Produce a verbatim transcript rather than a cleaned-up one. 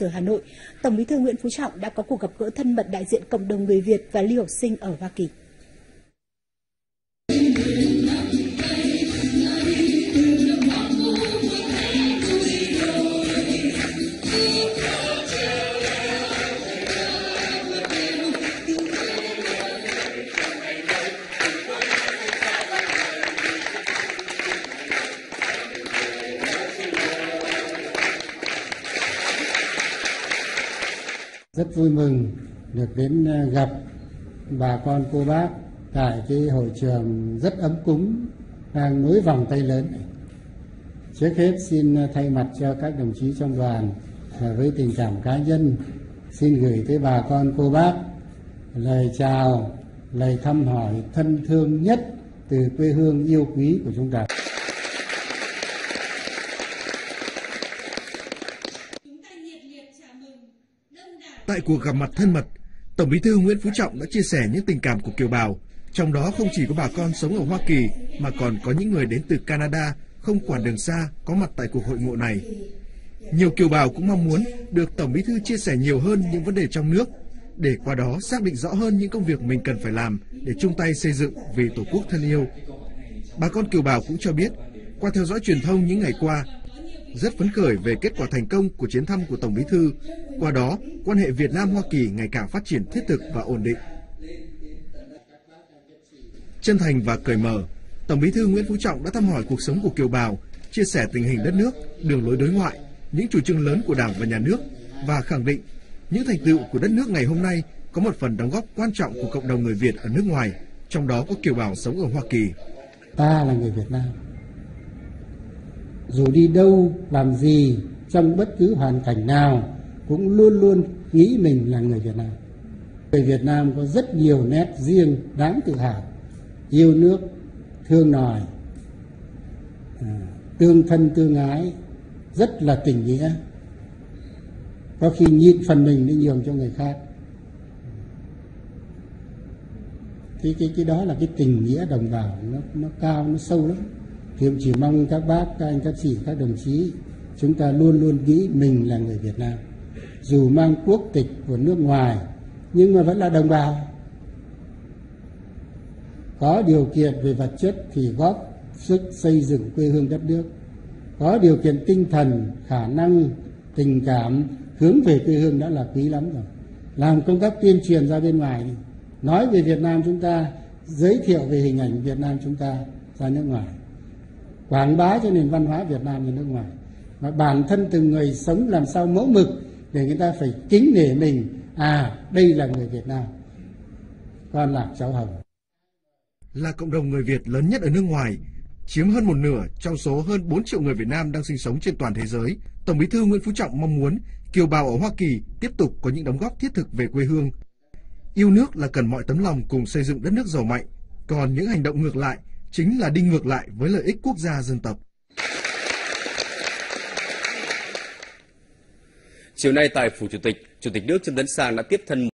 giờ Hà Nội, Tổng Bí thư Nguyễn Phú Trọng đã có cuộc gặp gỡ thân mật đại diện cộng đồng người Việt và lưu học sinh ở Hoa Kỳ. Rất vui mừng được đến gặp bà con cô bác tại cái hội trường rất ấm cúng đang nối vòng tay lớn này. Trước hết xin thay mặt cho các đồng chí trong đoàn và với tình cảm cá nhân xin gửi tới bà con cô bác lời chào, lời thăm hỏi thân thương nhất từ quê hương yêu quý của chúng ta. Tại cuộc gặp mặt thân mật, Tổng Bí thư Nguyễn Phú Trọng đã chia sẻ những tình cảm của kiều bào, trong đó không chỉ có bà con sống ở Hoa Kỳ mà còn có những người đến từ Canada không quản đường xa có mặt tại cuộc hội ngộ này. Nhiều kiều bào cũng mong muốn được Tổng Bí thư chia sẻ nhiều hơn những vấn đề trong nước, để qua đó xác định rõ hơn những công việc mình cần phải làm để chung tay xây dựng vì Tổ quốc thân yêu. Bà con kiều bào cũng cho biết, qua theo dõi truyền thông những ngày qua, rất phấn khởi về kết quả thành công của chuyến thăm của Tổng Bí thư, qua đó quan hệ Việt Nam Hoa Kỳ ngày càng phát triển thiết thực và ổn định. Chân thành và cởi mở, Tổng Bí thư Nguyễn Phú Trọng đã thăm hỏi cuộc sống của kiều bào, chia sẻ tình hình đất nước, đường lối đối ngoại, những chủ trương lớn của Đảng và Nhà nước và khẳng định những thành tựu của đất nước ngày hôm nay có một phần đóng góp quan trọng của cộng đồng người Việt ở nước ngoài, trong đó có kiều bào sống ở Hoa Kỳ. Ta là người Việt Nam. Dù đi đâu, làm gì, trong bất cứ hoàn cảnh nào, cũng luôn luôn nghĩ mình là người Việt Nam. Người Việt Nam có rất nhiều nét riêng, đáng tự hào, yêu nước, thương nòi, tương thân tương ái, rất là tình nghĩa. Có khi nhịn phần mình để nhường cho người khác. Cái, cái, cái đó là cái tình nghĩa đồng bào, nó, nó cao, nó sâu lắm. Thì em chỉ mong các bác, các anh, các chị, các đồng chí, chúng ta luôn luôn nghĩ mình là người Việt Nam. Dù mang quốc tịch của nước ngoài, nhưng mà vẫn là đồng bào. Có điều kiện về vật chất thì góp sức xây dựng quê hương đất nước. Có điều kiện tinh thần, khả năng, tình cảm, hướng về quê hương đã là quý lắm rồi. Làm công tác tuyên truyền ra bên ngoài, nói về Việt Nam chúng ta, giới thiệu về hình ảnh Việt Nam chúng ta ra nước ngoài. Quảng bá cho nền văn hóa Việt Nam ở nước ngoài. Mà bản thân từng người sống làm sao mẫu mực để người ta phải kính nể mình. À, đây là người Việt Nam. Con Lạc Cháu Hồng. Là cộng đồng người Việt lớn nhất ở nước ngoài, chiếm hơn một nửa trong số hơn bốn triệu người Việt Nam đang sinh sống trên toàn thế giới. Tổng Bí thư Nguyễn Phú Trọng mong muốn kiều bào ở Hoa Kỳ tiếp tục có những đóng góp thiết thực về quê hương. Yêu nước là cần mọi tấm lòng cùng xây dựng đất nước giàu mạnh. Còn những hành động ngược lại, chính là đi ngược lại với lợi ích quốc gia dân tộc. Chiều nay tại Phủ Chủ tịch, Chủ tịch nước Trần Đại Thắng đã tiếp thân